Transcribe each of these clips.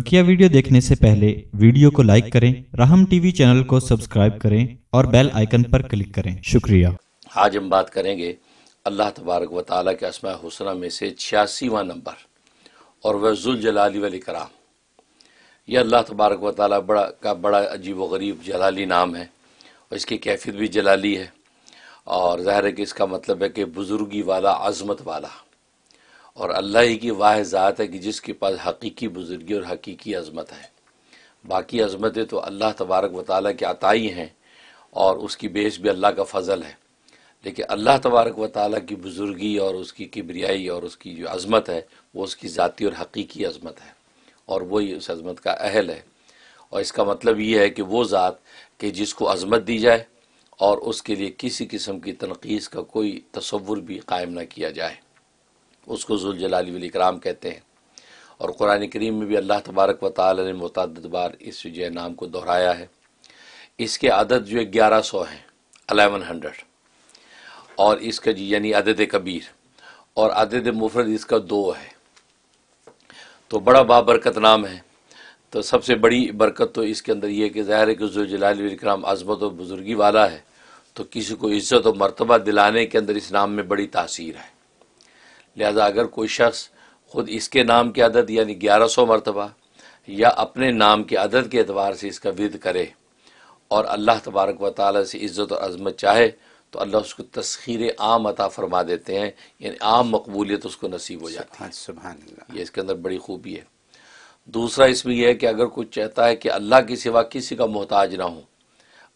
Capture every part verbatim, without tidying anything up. बकिया video देखने से पहले वीडियो को लाइक करें, राहम टीवी चैनल को सब्सक्राइब करें और बेल आइकन पर क्लिक करें। शुक्रिया। आज हम बात करेंगे अल्लाह तबारक व ताला के अस्मा-उल-हुस्ना में से छियासीवां नंबर और वह ज़ुल जलाली वाल इकराम। यह अल्लाह तबारक व ताला बड़ा का बड़ा अजीब व गरीब जलाली नाम है और इसकी कैफियत भी जलाली है और ज़ाहिर है कि इसका मतलब है कि बुजुर्गी वाला, अज़मत वाला। और अल्लाह ही की वाह ज़ात है कि जिसके पास हकीकी बुजुर्गी और हकीकी अज़मत है। बाकी अज़मतें तो अल्लाह तबारक व ताला की अताई हैं और उसकी बेस भी अल्लाह का फ़ज़ल है, लेकिन अल्लाह तबारक व ताला की बुजुर्गी और उसकी किब्रियाई और उसकी जो अज़मत है वो उसकी ज़ाती और हकीकी अज़मत है और वही उस अज़मत का अहल है। और इसका मतलब ये है कि वो ज़ात कि जिसको अज़मत दी जाए और उसके लिए किसी किस्म की तनक़ीस का कोई तसव्वुर भी कायम ना किया जाए, उसको ज़ुल जलाली वाल इकराम कहते हैं। और कुरआने करीम में भी अल्लाह तबारक व ताला ने मुतअद्दिद बार इस जो नाम को दोहराया है। इसके अदद जो ग्यारह सौ हैं, अलेवन हंड्रेड, और इसका यानी अदद कबीर और अदद मुफरद इसका दो है। तो बड़ा बाबरकत नाम है। तो सबसे बड़ी बरकत तो इसके अंदर यह है कि ज़ाहिर है कि ज़ुल जलाली वाल इकराम अज़मत और बुजुर्गी वाला है, तो किसी को इज़्ज़त और मर्तबा दिलाने के अंदर इस नाम में बड़ी तासीर है। लिहाजा अगर कोई शख्स ख़ुद इसके नाम के अदद यानी ग्यारह सौ मरतबा या अपने नाम के अदद के एतबार से इसका विद करे और अल्लाह तबारक व ताला से इज़्ज़त और अज़मत चाहे तो अल्लाह उसको तस्खीर आम अता फ़रमा देते हैं, यानी आम मकबूलियत उसको नसीब हो जाती है। सुभान अल्लाह, ये इसके अंदर बड़ी खूबी है। दूसरा इसमें यह है कि अगर कोई चाहता है कि अल्लाह के सिवा किसी का मोहताज ना हो,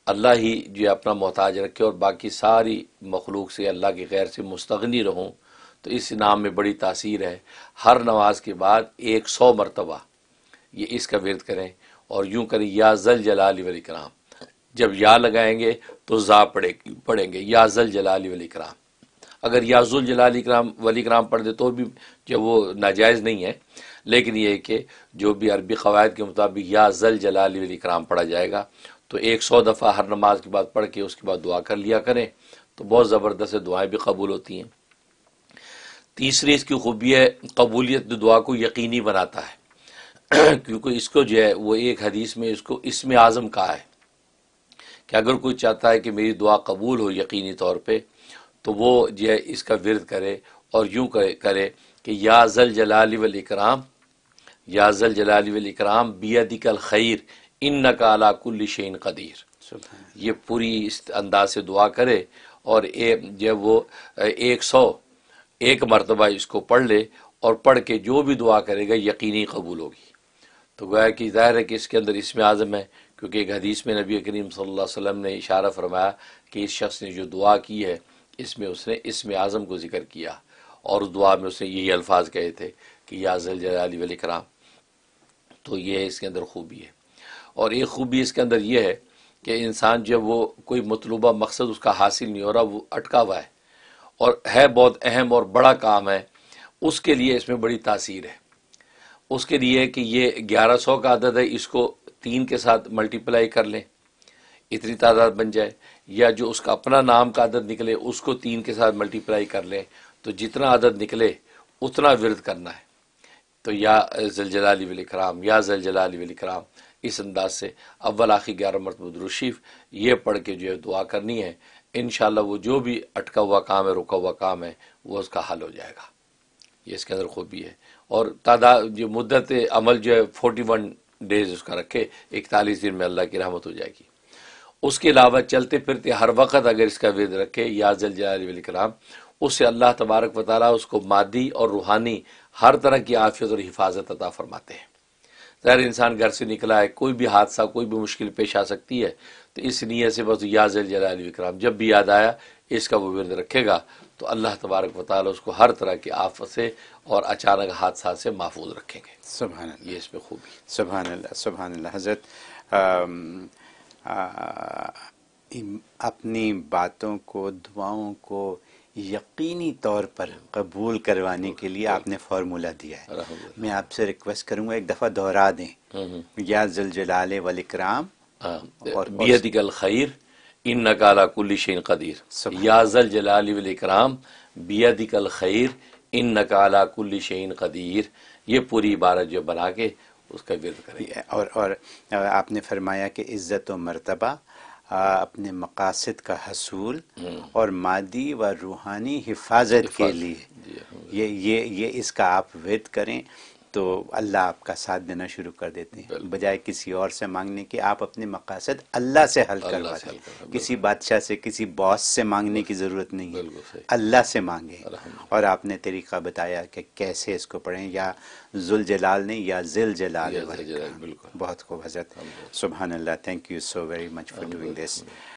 अल्लाह ही जो अपना मोहताज रखे और बाकी सारी मखलूक से अल्लाह के गैर से मुस्तगनी रहूँ, तो इस नाम में बड़ी तासीर है। हर नमाज के बाद एक सौ मरतबा ये इसका विर्द करें और यूँ करें या ज़ुल जलाली वाल इकराम। जब या लगाएंगे तो जा पढ़ेगी पढ़ेंगे या ज़ुल जलाली वाल इकराम। अगर या ज़ुल जलाली इकराम वाल इकराम पढ़ दे तो भी जब वो नाजायज़ नहीं है, लेकिन यह कि जो भी अरबी क़वायद के मुताबिक या ज़ुल जलाली वाल इकराम पढ़ा जाएगा तो एक सौ दफ़ा हर नमाज के बाद पढ़ के उसके बाद दुआ कर लिया करें तो बहुत ज़बरदस्त दुआएँ भी कबूल होती हैं। तीसरी इसकी खूबी है कबूलियत, दुआ को यकीनी बनाता है क्योंकि इसको जो है वो एक हदीस में इसको इसमें आज़म कहा है कि अगर कोई चाहता है कि मेरी दुआ कबूल हो यकीनी तौर पे, तो वो जो है इसका विर्द करे और यूँ करे, करे कि या ज़ुल जलाली वाल इकराम या ज़ुल जलाली वाल इकराम बियदिकल खैर इन्नका अला कुल्लि शैइन कदीर। ये पूरी इस अंदाज से दुआ करे और जब वो एक सौ एक मरतबा इसको पढ़ ले और पढ़ के जो भी दुआ करेगा यकीनी कबूल होगी। तो गोया कि ज़ाहिर है कि इसके अंदर इसमें आज़म है क्योंकि एक हदीस में नबी करीम सल्लल्लाहु अलैहि वसल्लम ने इशारा फरमाया कि इस शख्स ने जो दुआ की है इसमें उसने इसमें आज़म को ज़िक्र किया और उस दुआ में उसने यही अल्फाज कहे थे कि या ज़ुल जलाली वाल इकराम। तो ये इसके अंदर खूबी है। और एक खूबी इसके अंदर यह है कि इंसान जब वो कोई मतलूबा मकसद उसका हासिल नहीं हो रहा, वो अटका हुआ है और है बहुत अहम और बड़ा काम है, उसके लिए इसमें बड़ी तासीर है। उसके लिए कि ये ग्यारह सौ का आदत है, इसको तीन के साथ मल्टीप्लाई कर लें इतनी तादाद बन जाए, या जो उसका अपना नाम का आदत निकले उसको तीन के साथ मल्टीप्लाई कर लें तो जितना आदत निकले उतना विरद करना है। तो या ज़ुल जलाली वाल इकराम या ज़ुल जलाली वाल इकराम इस अंदाज से अव्वल आखिर ग्यारह मरतबा दुरूद शरीफ ये पढ़ के जो है दुआ करनी है। इंशाअल्लाह वो जो भी अटका हुआ काम है, रुका हुआ काम है, वो उसका हल हो जाएगा। ये इसके अंदर खूबी है। और तादाद जो मुद्दत अमल जो है फोर्टी वन डेज़ उसका रखे, इकतालीस दिन में अल्लाह की रहमत हो जाएगी। उसके अलावा चलते फिरते हर वक्त अगर इसका विर्द रखे या ज़ुल जलाली वाल इकराम, उससे अल्लाह तबारक व ताला उसको मादी और रूहानी हर तरह की आफियत और हिफाजत अता फरमाते हैं। ज़ाहिर इंसान घर से निकला है, कोई भी हादसा कोई भी मुश्किल पेश आ सकती है, तो इस नीयत से बस या ज़ुल जलाली वाल इकराम जब भी याद आया इसका वो विरद रखेगा तो अल्लाह तबारक व ताला उसको हर तरह की आफत से और अचानक हादसा से महफूज रखेंगे। सुभान अल्लाह, ये इसमें खूबी। सुभान अल्लाह, सुभान अल्लाह। हज़रत अपनी बातों को दुआओं को यकीनी तौर पर कबूल करवाने के लिए आपने फार्मूला दिया है। मैं आपसे रिक्वेस्ट करूँगा एक दफ़ा दोहरा दें या ज़ुल जलाली वाल इकराम और बियदिकल खैर इन्नका अला कुल्लि शैइन कदीर। या ज़ुल जलाली वाल इकराम बियदिकल खैर इन्नका अला कुल्लि शैइन कदीर। ये पूरी इबारत जो बना के उसका विर्द करें। और और आपने फरमाया कि इज़्ज़त व मर्तबा, अपने मकासद का हसूल और मादी व रूहानी हिफाजत के लिए ये ये ये इसका आप विर्द करें तो अल्लाह आपका साथ देना शुरू कर देते हैं, बजाय किसी और से मांगने के। आप अपने मकासद अल्लाह से हल कर पाते हैं, किसी बादशाह से, किसी बॉस से मांगने की ज़रूरत नहीं है, अल्लाह से मांगे। और आपने तरीक़ा बताया कि कैसे इसको पढ़ें, या ज़ुल जलाल ने या ज़िल जलाल। बहुत खूब हज़रत, सुभान अल्लाह। Thank you so very much for doing this.